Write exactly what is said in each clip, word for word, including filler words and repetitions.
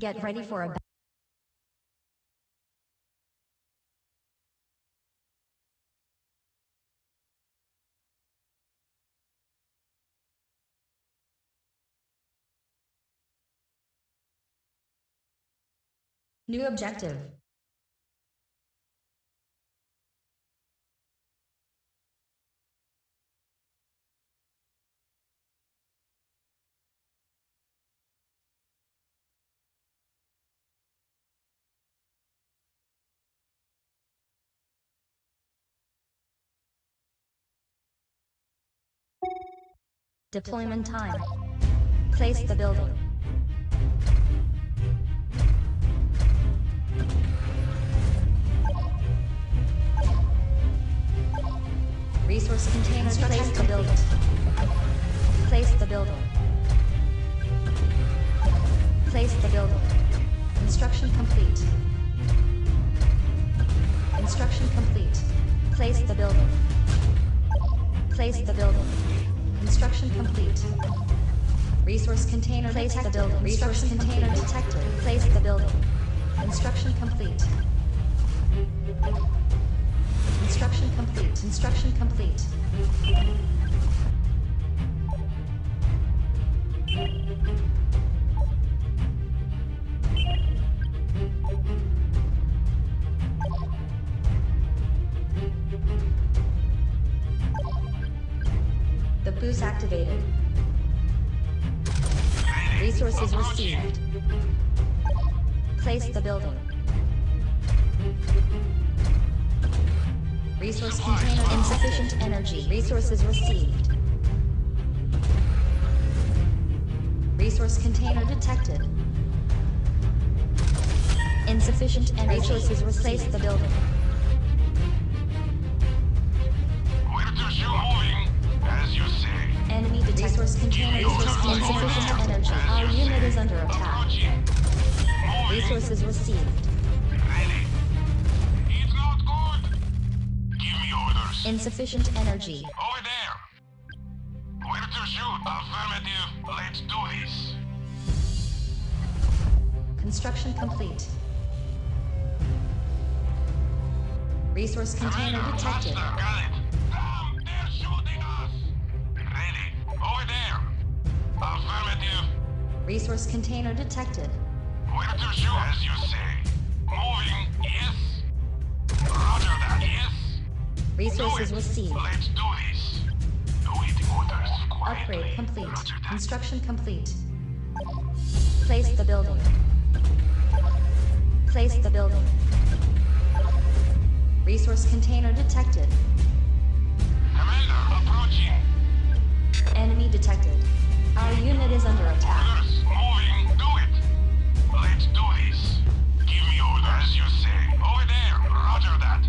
Get ready for a new objective. Deployment time. Place the building. Resource containers. Place the building. Place the building. Place the building. Construction complete. Construction complete. Place the building. Place the building. Construction complete. Resource container place detected. The building. Resource container complete. Detected. Place the building. Construction complete. Construction complete. Construction complete. The boost activated. Resources received. Place the building. Resource container insufficient energy. Resources received. Resource container detected. Insufficient energy. Resources replace the building. Enemy detected. Resource container insufficient energy. Our unit is under attack. Resources received. Really? It's not good. Give me orders. Insufficient energy. Over there. Where to shoot? Affirmative. Let's do this. Construction complete. Resource container Commander, detected. Master, got it. Resource container detected. Where to shoot? As you say. Moving, yes. Roger that, yes. Resources received. Let's do this. Awaiting orders quietly. Upgrade complete. Construction complete. Place the building. Place the building. Resource container detected. Commander, approaching. Enemy detected. Our unit is under attack. Orders. Moving, do it. Let's do this. Give me orders, as you say. Over there, roger that.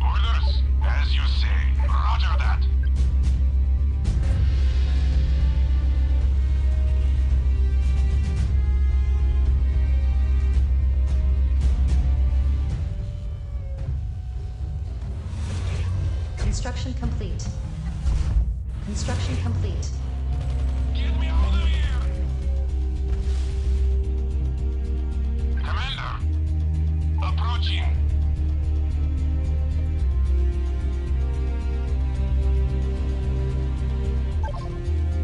Orders, as you say, roger that. Construction complete. Construction complete. Get me out of here! Commander! Approaching!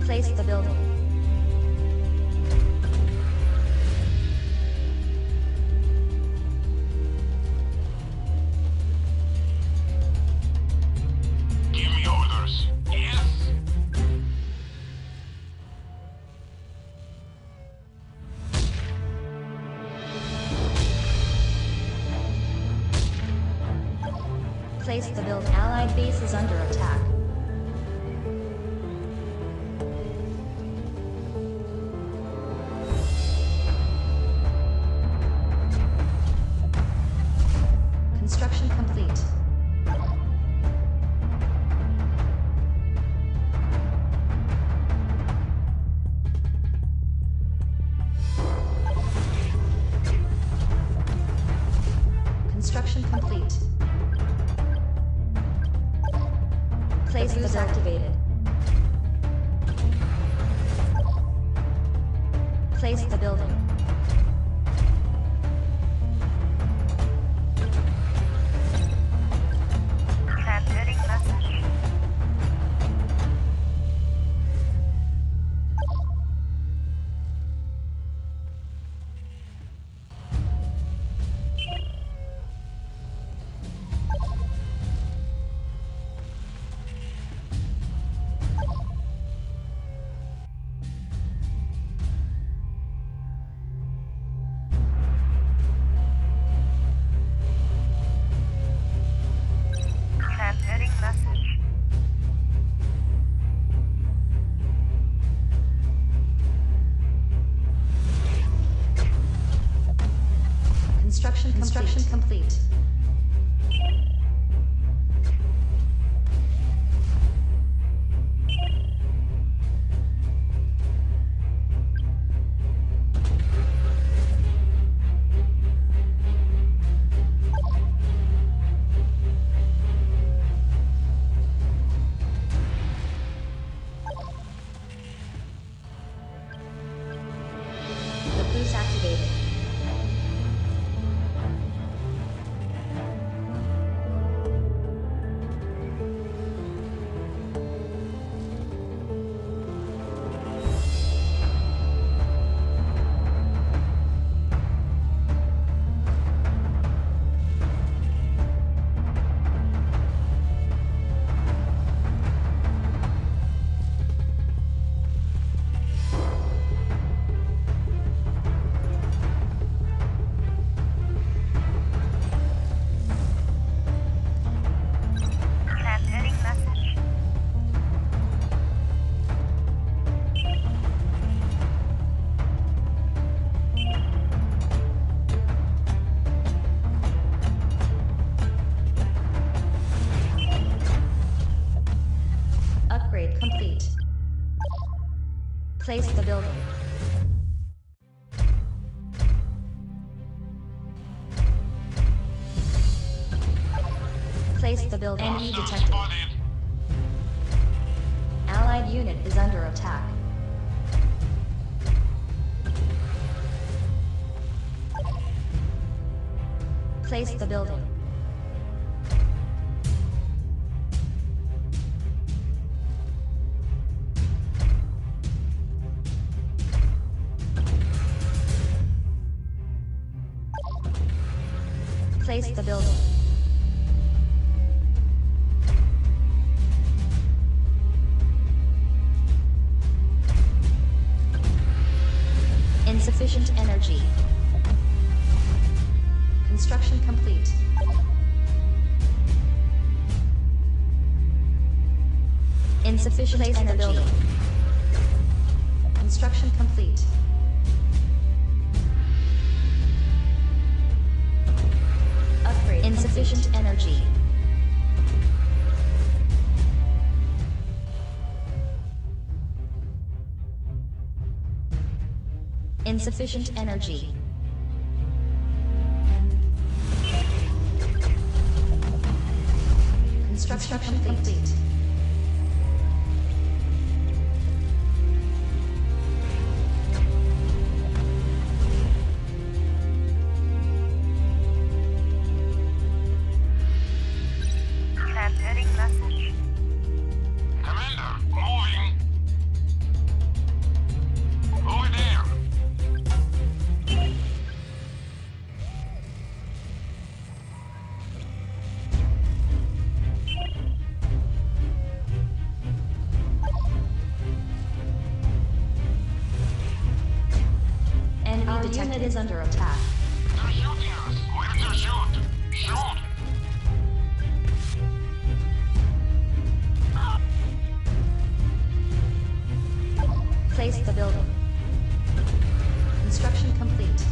Place the building. Give me orders. Yes? Place the build. Allied base is under attack. Construction complete. Construction complete. Place the activated. Place the building. Construction, construction complete. complete. Complete. Place the building. Place the building. Enemy detected. Allied unit is under attack. Place the building. Place the building. Insufficient energy. Construction complete. Insufficient energy. Place the building. Construction complete. Insufficient energy. Insufficient energy. Construction complete. Unit is under attack. They're shooting us. We have to shoot. Shoot. Place the building. Construction complete.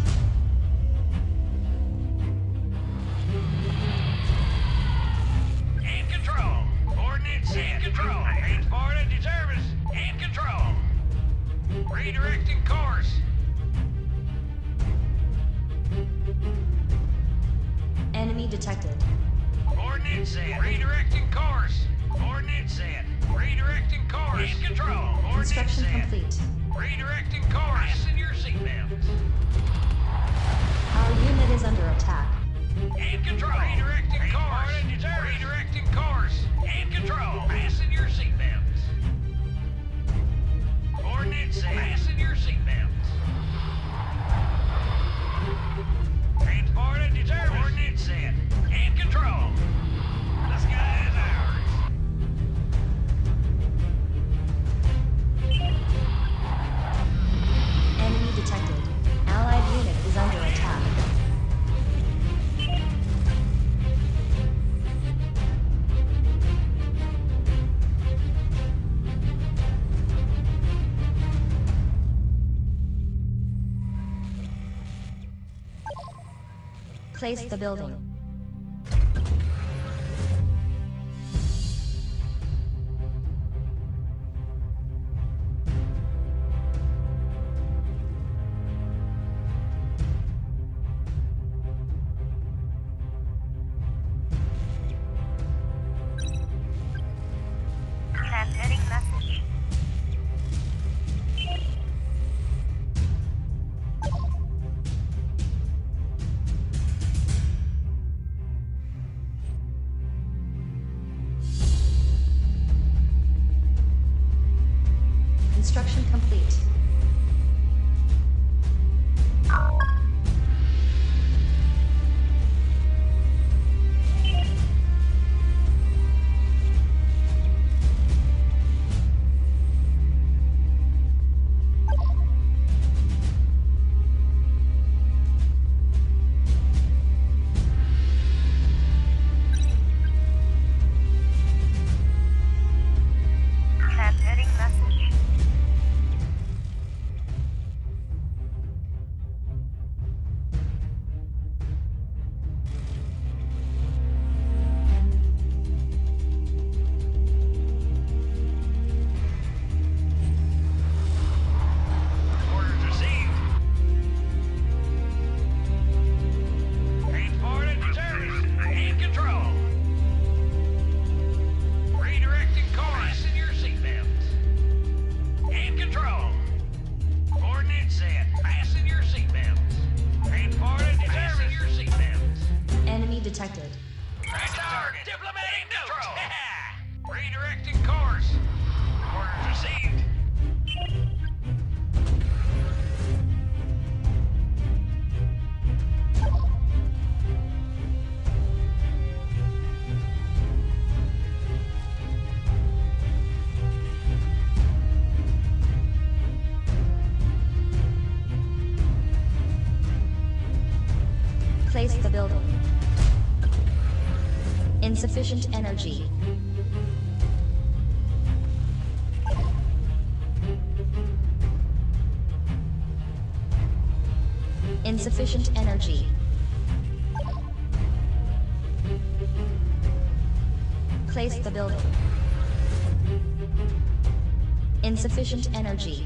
In control. Ordnance in control. Main board and deservers in control. Redirecting course. Enemy detected. Ordnance set. Redirecting course. Ordnance set. Redirecting course. In control. Ordnance set. Construction complete. Redirecting course. Fasten your seatbelts. Our unit is under attack. In control. Redirecting course. Redirecting course. In control. Fasten your seatbelts. Ordnance set. Fasten your seatbelts. Transport and determined. Coordinates set. In control. The sky is ours. Enemy detected. Allied unit is under attack. Replace the building. Construction complete. Detected. Restart diplomatic neutral. Redirecting course. Orders received. Place the building. Insufficient energy. Insufficient energy. Place the building. Insufficient energy.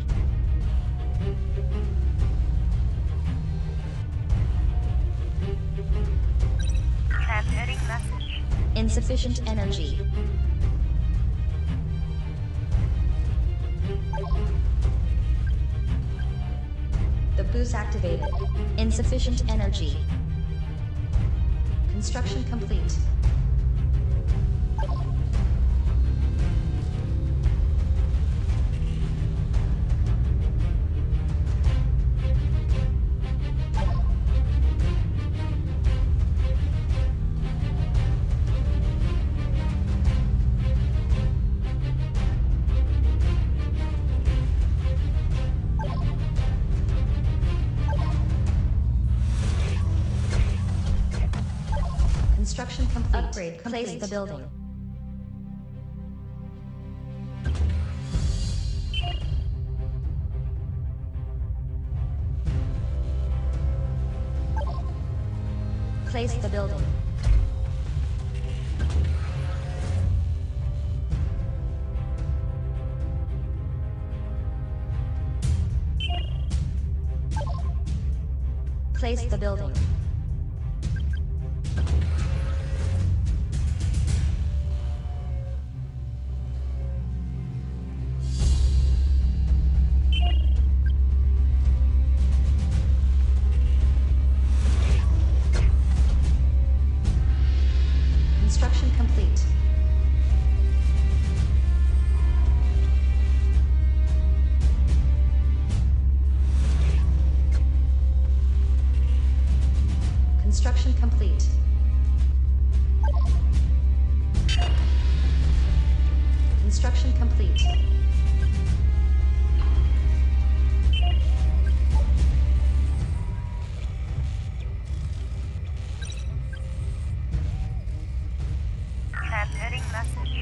Insufficient energy. The boost activated. Insufficient energy. Construction complete. Construction complete. Upgrade complete. Place the building. Place the building. Place the building. Construction complete. Construction complete. Transmitting message.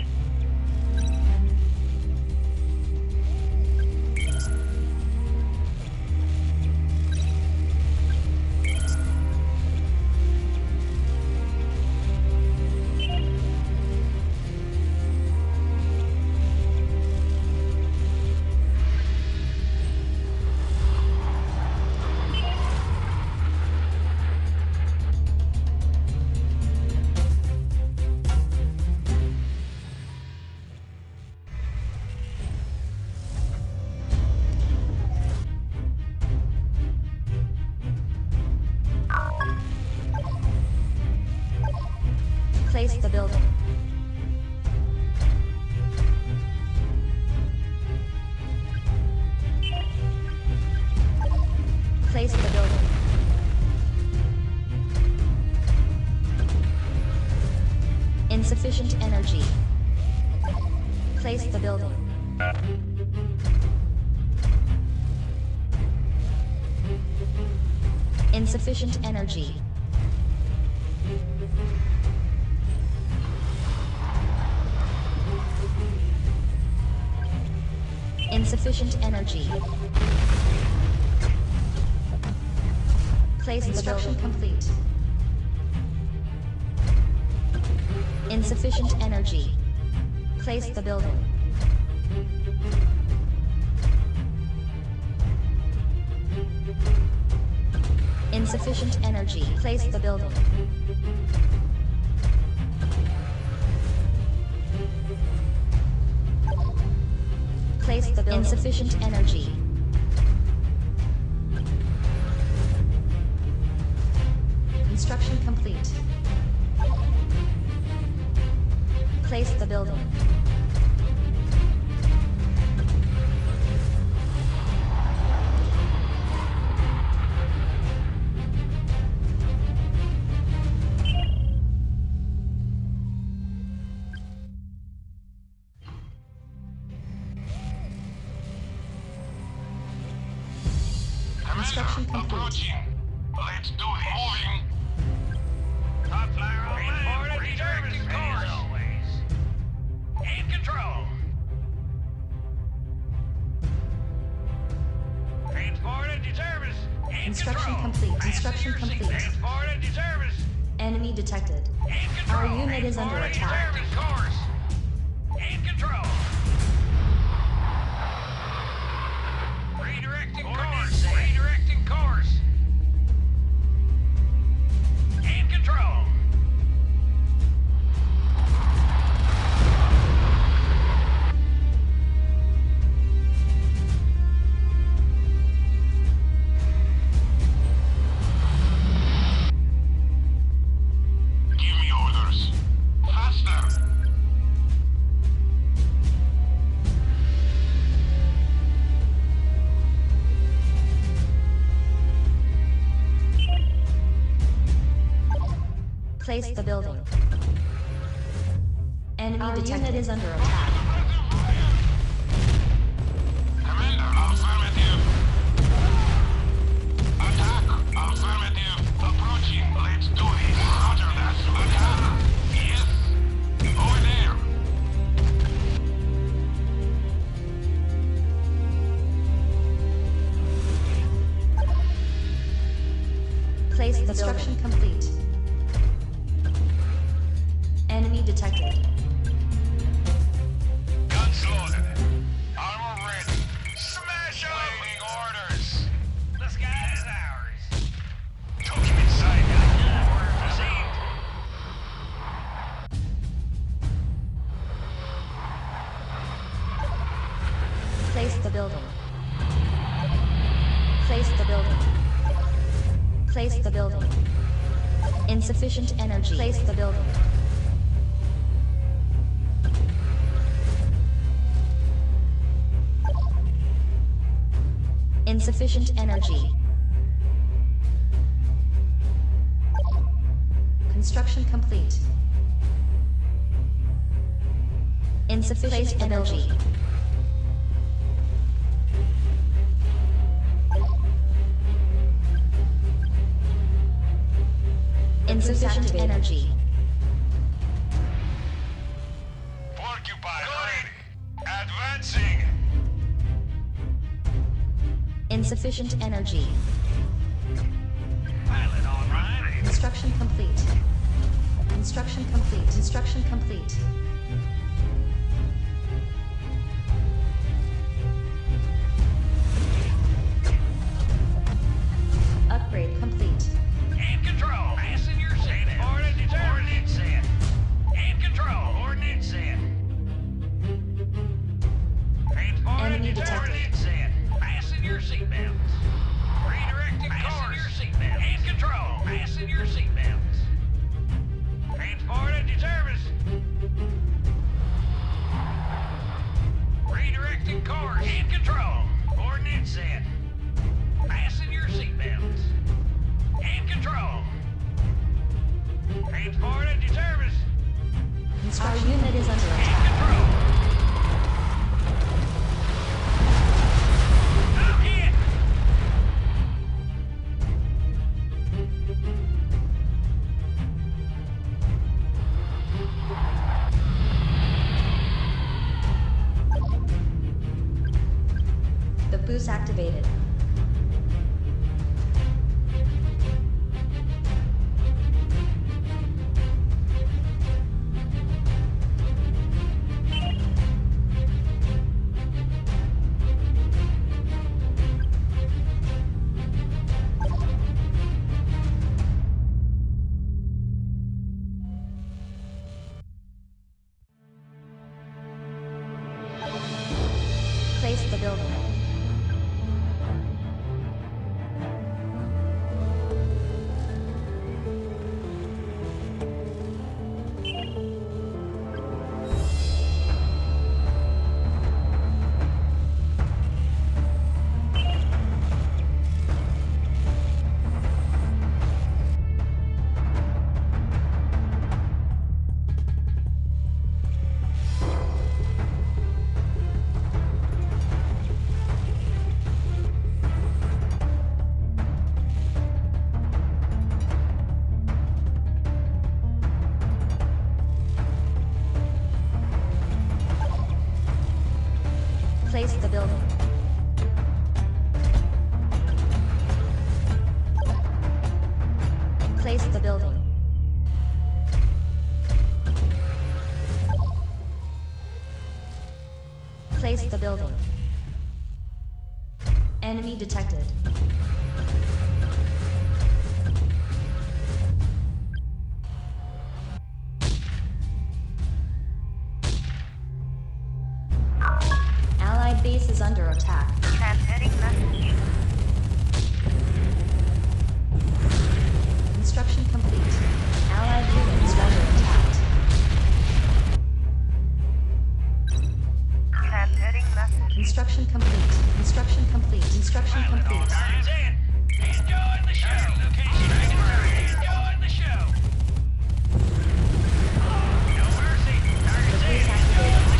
replace the building. Place the building. Insufficient energy. Place the building. Insufficient energy. Insufficient energy. Place construction complete. Insufficient energy. Place the building. Insufficient energy. Place the building. Place the building. Insufficient energy. Construction complete. Place the building. Construction complete. Let's do it. Top flyer online, redirecting course. Always. In control. Transported to service. Construction complete. Construction complete. Transported to service. Enemy detected. Our unit is under attack. Transported to service course. In control. Redirecting course. Redirecting course. In control. Place the building. Enemy Our detected. Unit is under attack. Commander, affirmative. Attack, affirmative. Approaching. Let's do it. Roger that. Attack. Yes. Over there. Place the Construction building. Complete. Enemy detected. Guns loaded. Armor ready. Smash up! Waiting orders. The sky is ours. Took him inside. Order received. Place the building. Place the building. Place the building. Insufficient energy. Place the building. Insufficient energy. Construction complete. Insufficient energy. Insufficient energy. Porcupine ready. Advancing. Insufficient energy. Pilot all right. Construction complete. Construction complete. Construction complete. Upgrade complete. In control. Passenger set. Ordnance set. Ordnance set. In control. Ordnance set. Enemy detected. Your seatbelts. Redirecting course. Your seatbelts. In control. Fasten your seatbelts. Transported to turn. Boost activated. Place the building. Place the building. Place the building. Place the building. Enemy detected. Base is under attack. Transmitting message. Construction complete. Allied units under attack. Transmitting message. Construction complete. Construction complete. Construction complete. He's in. He's doing the show. He's doing the show. No mercy. Target's activated.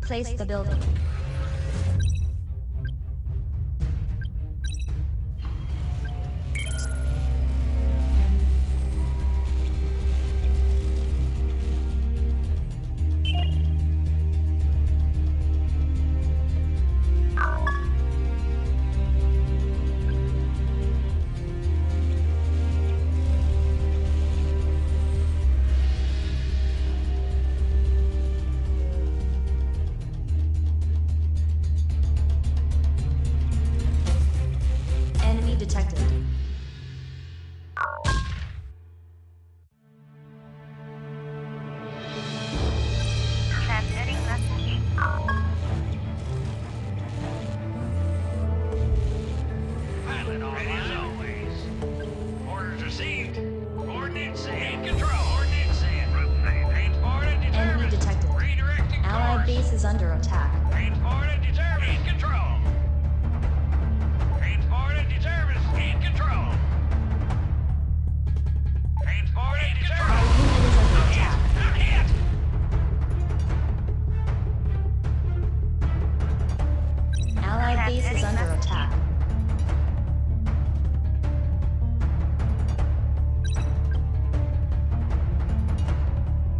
Place the building. Detected. Transmitting message. Pilot on as always. Orders received. Coordinates in control. Coordinates in. Transported determined. Enemy detected. Redirecting course. Allied base is under attack. Transported determined. In control. Transported determined. In control. Transported determined. Our unit is under attack. Not hit. Allied base is under attack.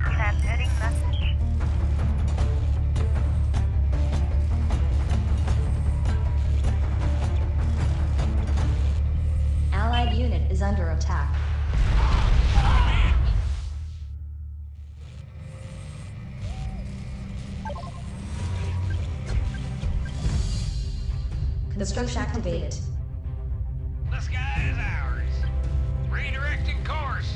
Transmitting message. Destruction activated. The sky is ours. Redirecting course.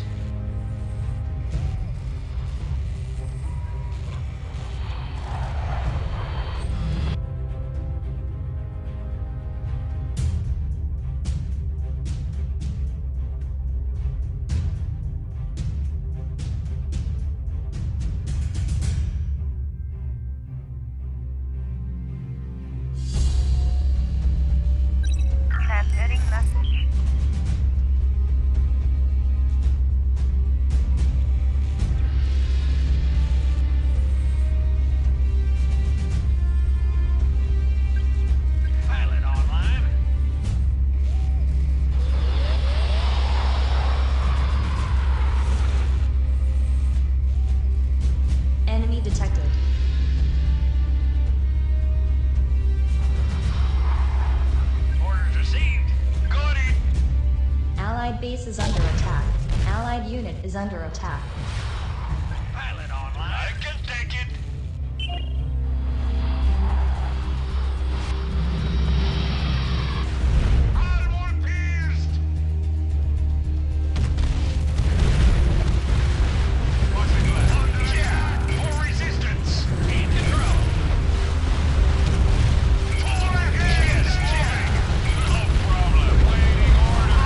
Base is under attack. Allied unit is under attack. Pilot online. I can take it. Armor pierced. Under attack. More resistance. In control. Full attack. No problem. Waiting order.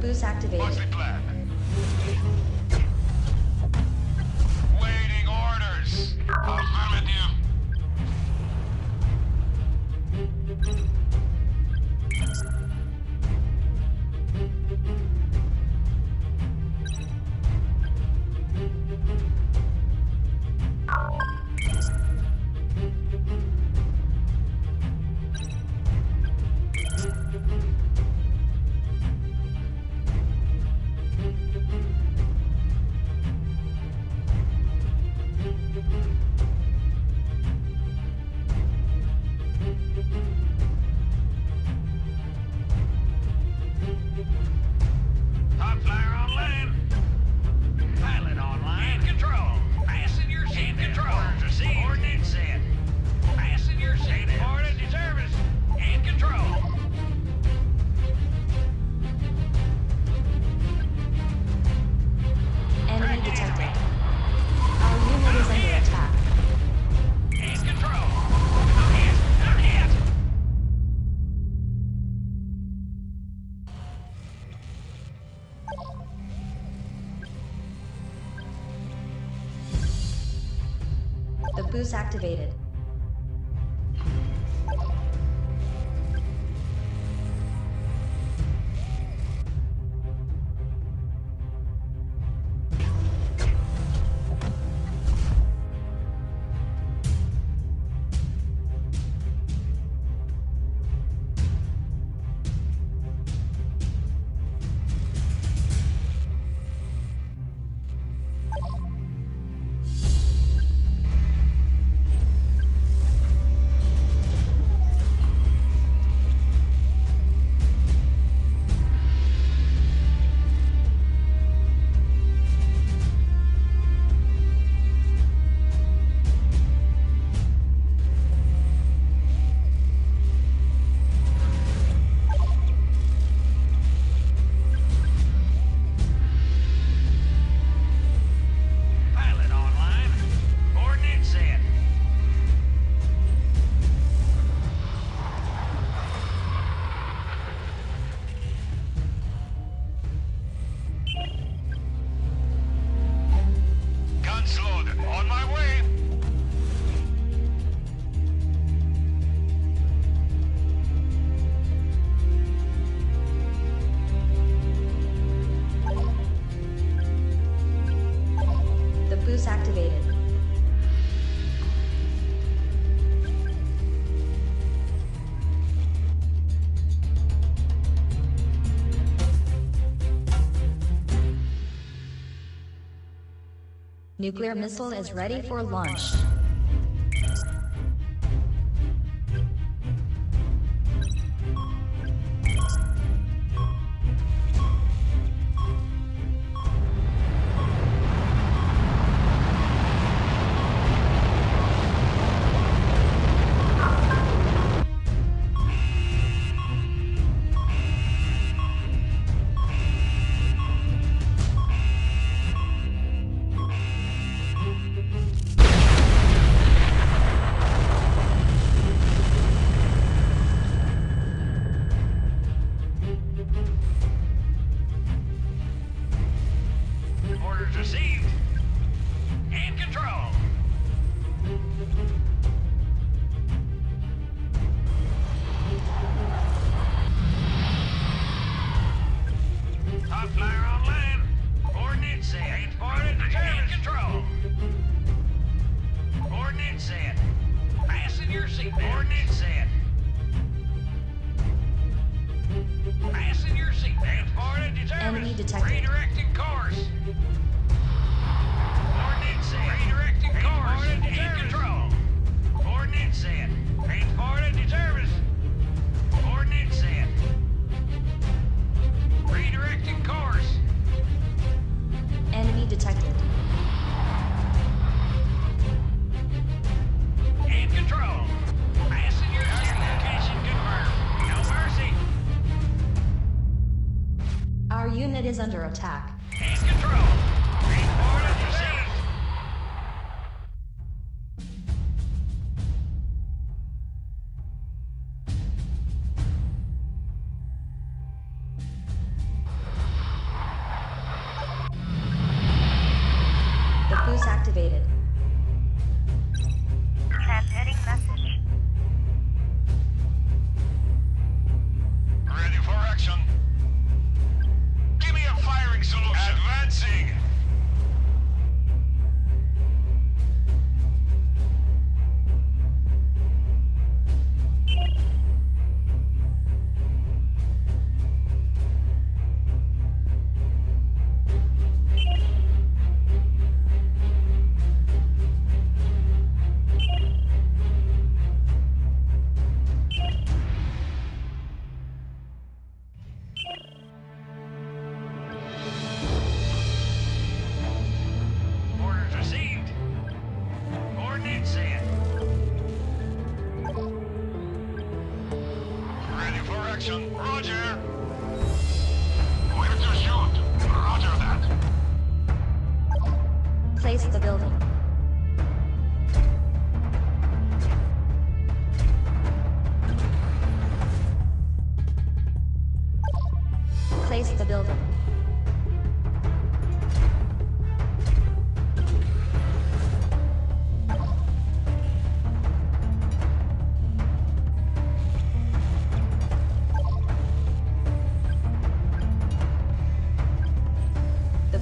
Boost activated. What's the plan? Boost activated. Activated. Nuclear missile is ready for launch. Is under attack.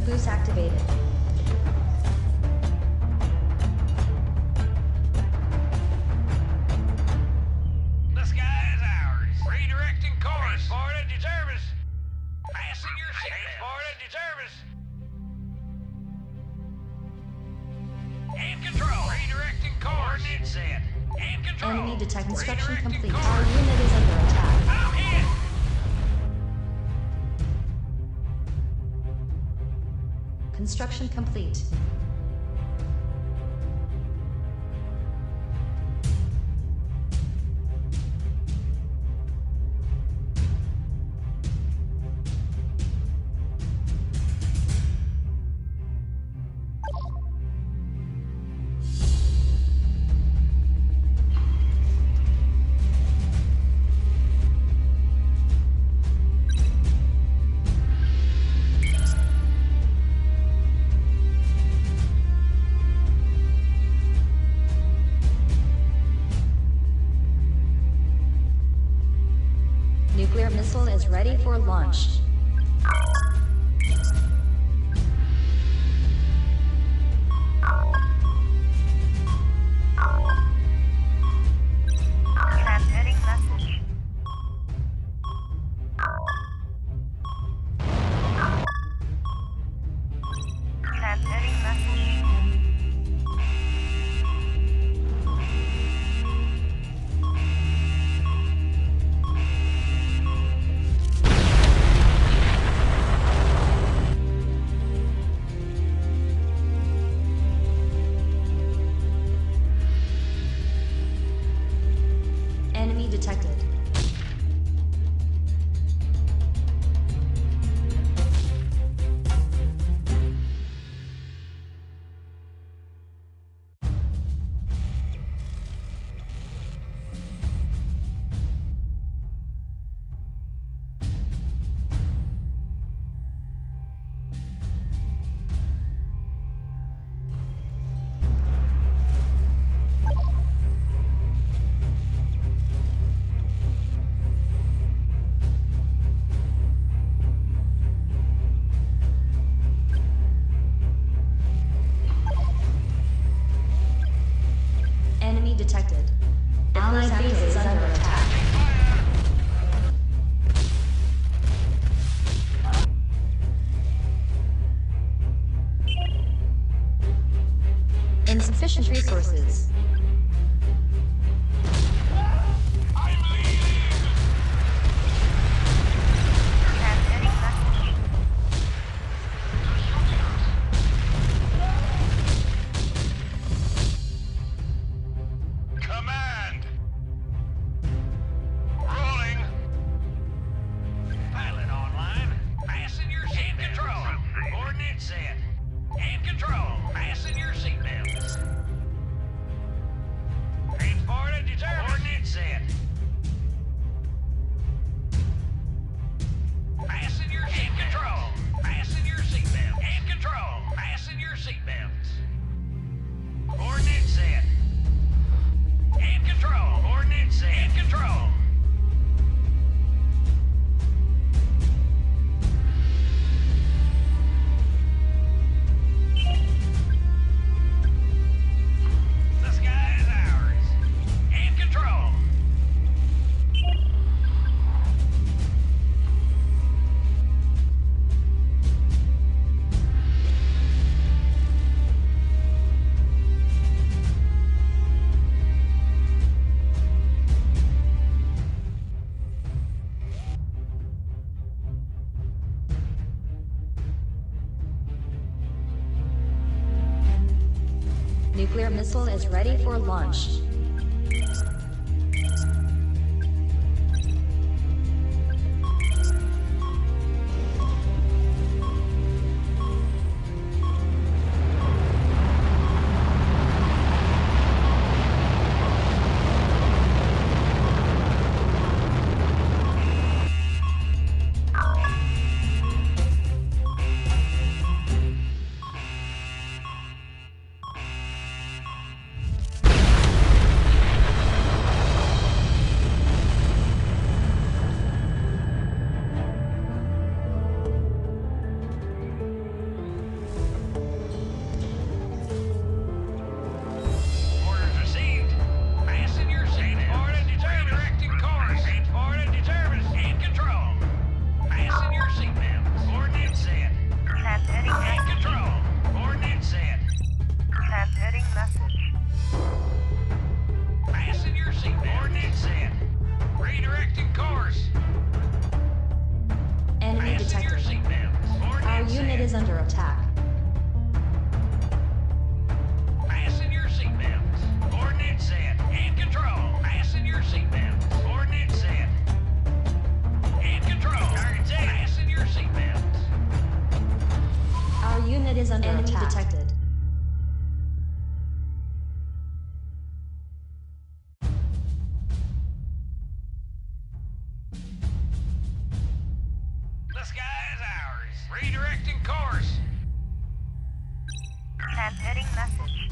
Boost activated. The sky is ours. Redirecting course. Transport at your service. Passenger seat. Transport at your service. And control. Redirecting course. Coordinate set. And control. Enemy detect construction complete. Course. Our unit is under attack. Out here. Construction complete. Nuclear missile is ready for launch. Transmitting message. Transmitting message. Detected. Detected. Allied base is under attack. Insufficient resources. Nuclear missile is ready for launch. is under attack. Fasten your seatbelts. Coordinate set. In control. Fasten your seatbelts. Coordinate set. In control. Target set. Fasten your seatbelts. Our unit is under enemy attack. Detected. Redirecting course. Transmitting message.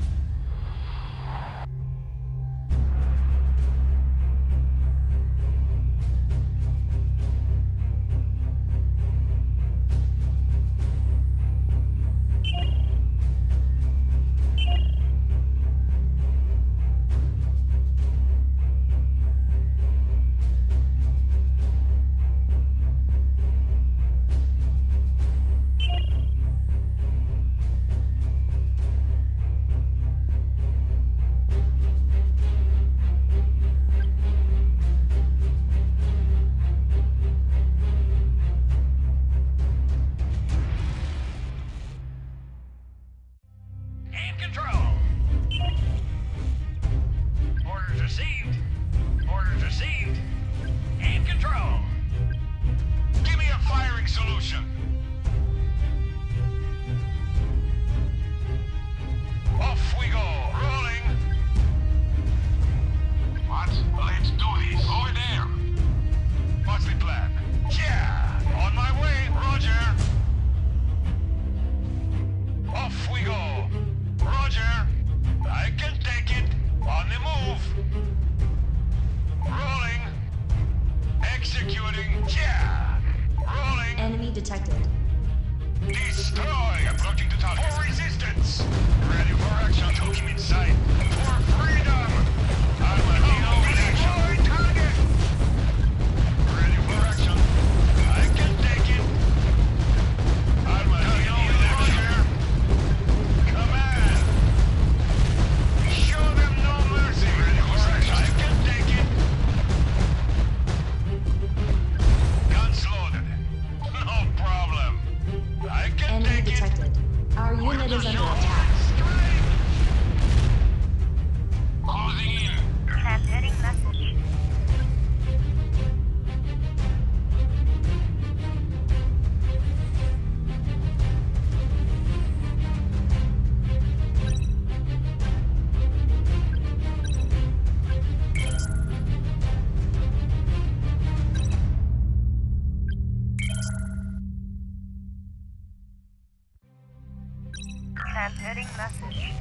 Transmitting message.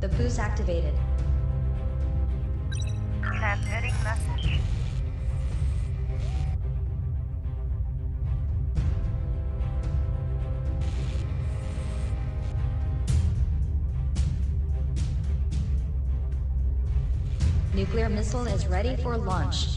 The boost activated. Transmitting message. Nuclear missile is ready for launch.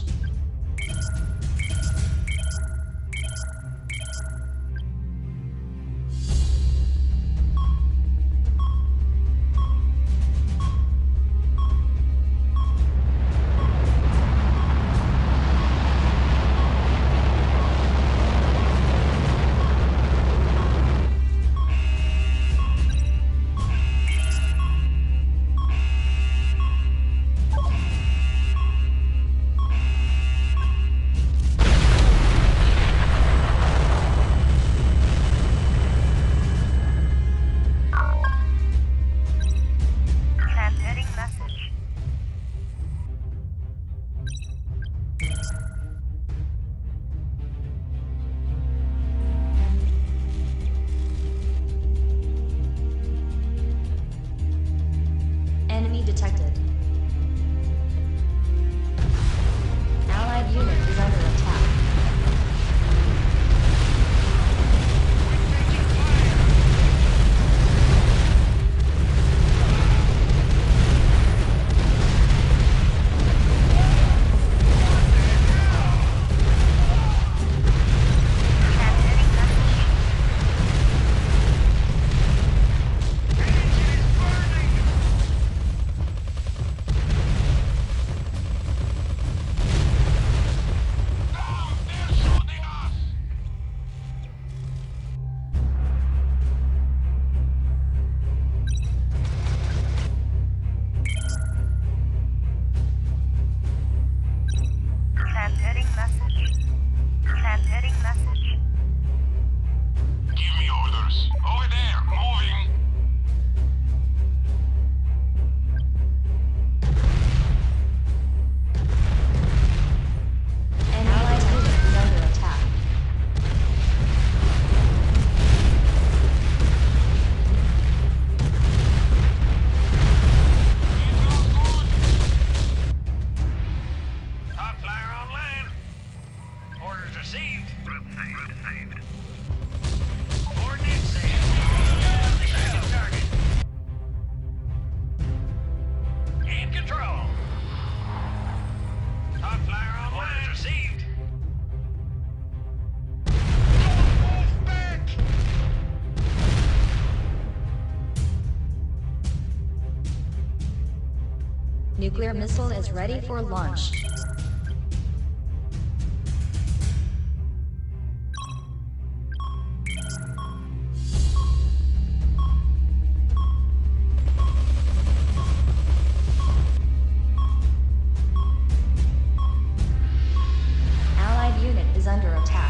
Nuclear missile is ready for launch. Allied unit is under attack.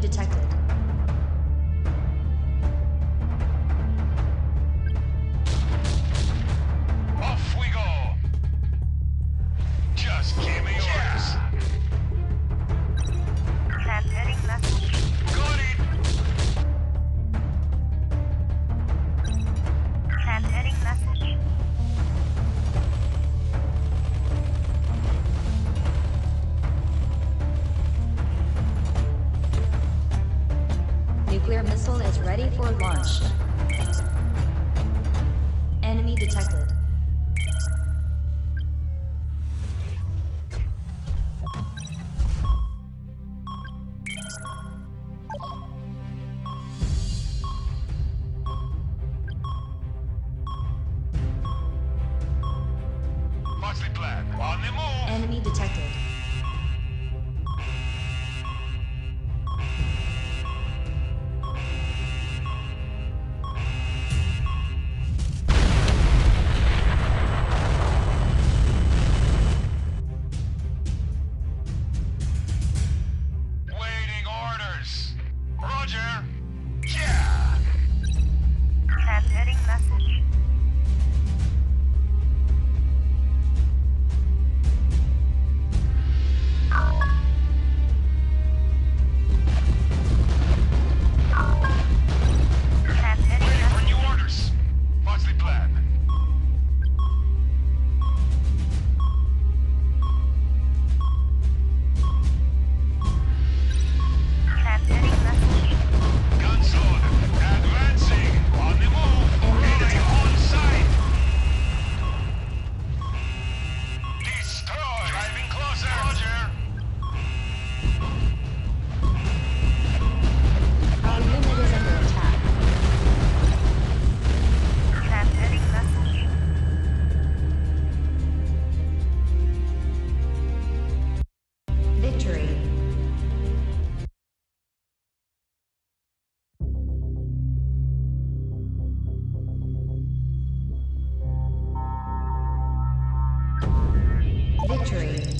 Detected. Off we go. Just give me orders. Transmitting message. Got it. Transmitting message. Nuclear missile is ready for launch. Enemy detected. What's the plan? On the move! Enemy detected. country.